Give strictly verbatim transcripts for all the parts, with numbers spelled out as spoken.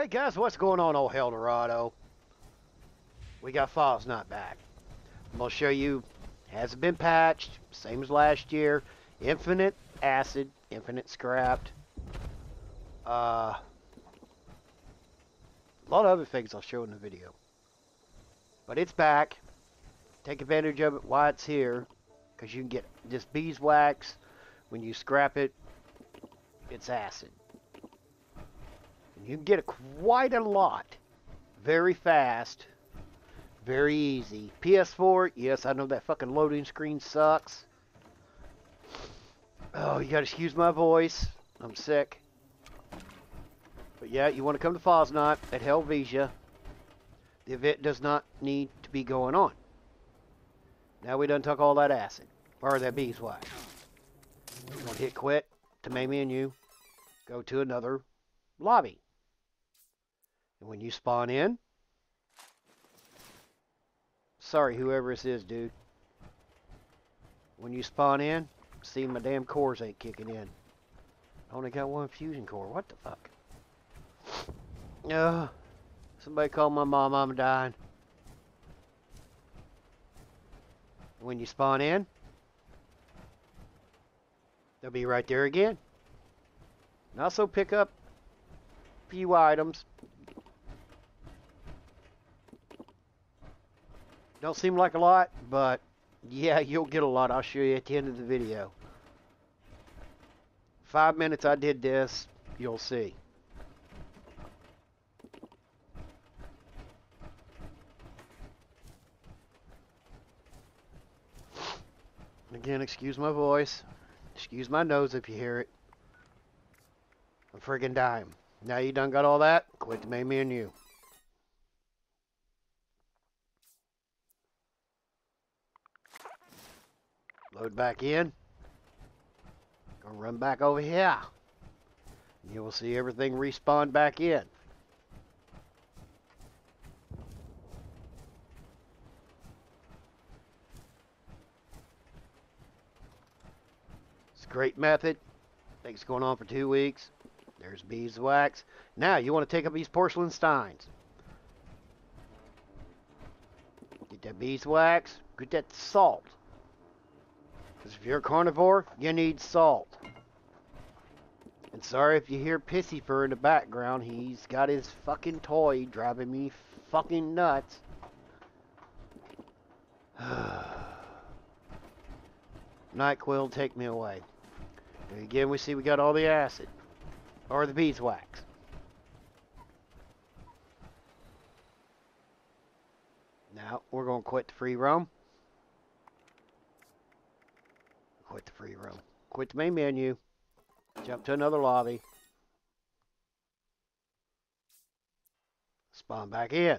Hey guys, what's going on, old Helldorado? We got Fosnot back. I'm gonna show you, hasn't been patched, same as last year. Infinite acid, infinite scrapped. Uh, a lot of other things I'll show in the video. But it's back. Take advantage of it while it's here, because you can get this beeswax. When you scrap it, it's acid. And you can get it quite a lot. Very fast. Very easy. P S four, yes, I know that fucking loading screen sucks. Oh, you gotta excuse my voice. I'm sick. But yeah, you want to come to Fosnot at Helvisia. The event does not need to be going on. Now we done took all that acid. Or that beeswax. I'm gonna hit quit to main menu. Go to another lobby. And when you spawn in. Sorry, whoever this is, dude. When you spawn in, see my damn cores ain't kicking in. I only got one fusion core. What the fuck? Uh, somebody call my mom. I'm dying. When you spawn in, they'll be right there again. And also pick up a few items. Don't seem like a lot, but yeah, you'll get a lot. I'll show you at the end of the video. Five minutes I did this, you'll see. Again, excuse my voice. Excuse my nose if you hear it. I'm friggin' dying. Now you done got all that? Quit the main menu. Load back in. Gonna run back over here. You will see everything respawn back in. It's a great method. I think it's going on for two weeks. There's beeswax. Now you want to take up these porcelain steins. Get that beeswax. Get that salt. Because if you're a carnivore, you need salt. And sorry if you hear Pissy Fur in the background. He's got his fucking toy driving me fucking nuts. NyQuil, take me away. And again, we see we got all the acid. Or the beeswax. Now, we're going to quit the free roam. Quit the free roam. Quit the main menu. Jump to another lobby. Spawn back in.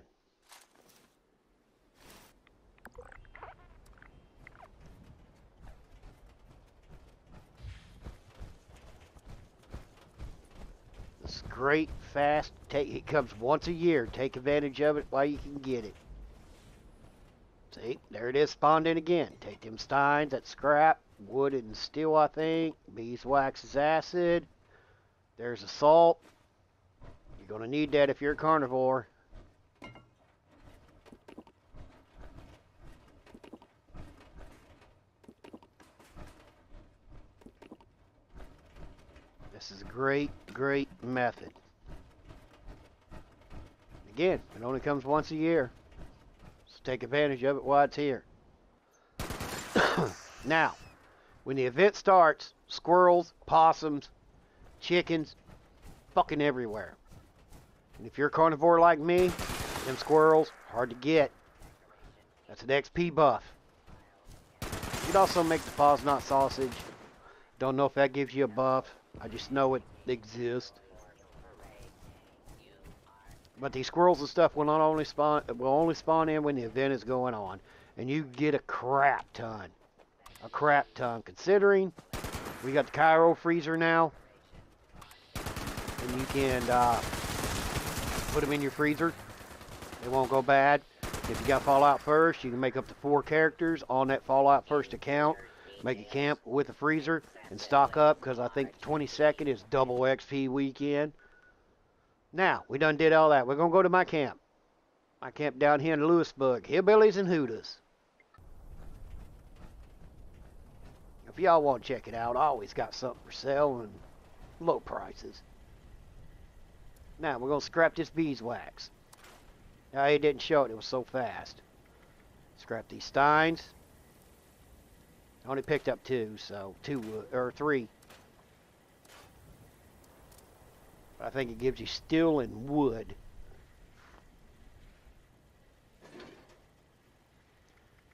This is great, fast. Take it comes once a year. Take advantage of it while you can get it. See, there it is, spawned in again. Take them steins, that scrap, wood and steel, I think. Beeswax is acid. There's the salt. You're going to need that if you're a carnivore. This is a great, great method. Again, it only comes once a year. Take advantage of it while it's here. Now, when the event starts, squirrels, possums, chickens, fucking everywhere. And if you're a carnivore like me, them squirrels, hard to get. That's an X P buff. You can also make the Fosnot sausage. Don't know if that gives you a buff. I just know it exists. But these squirrels and stuff will not only spawn will only spawn in when the event is going on, and you get a crap ton, a crap ton. Considering we got the Cairo freezer now, and you can uh, put them in your freezer; they won't go bad. If you got Fallout First, you can make up to four characters on that Fallout First account, make a camp with a freezer, and stock up because I think the twenty-second is double X P weekend. Now, we done did all that. We're gonna go to my camp. My camp down here in Lewisburg. Hillbillies and Hooters. If y'all want to check it out, I always got something for sale and low prices. Now, we're gonna scrap this beeswax. Now, he didn't show it. It was so fast. Scrap these steins. I only picked up two, so two or three. But I think it gives you steel and wood.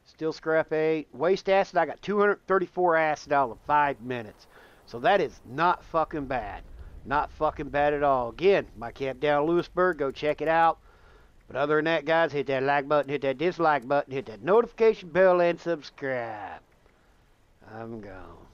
Steel scrap eight. Waste acid. I got two hundred thirty-four acid out of five minutes. So that is not fucking bad. Not fucking bad at all. Again, my camp down in Lewisburg. Go check it out. But other than that, guys, hit that like button, hit that dislike button, hit that notification bell, and subscribe. I'm gone.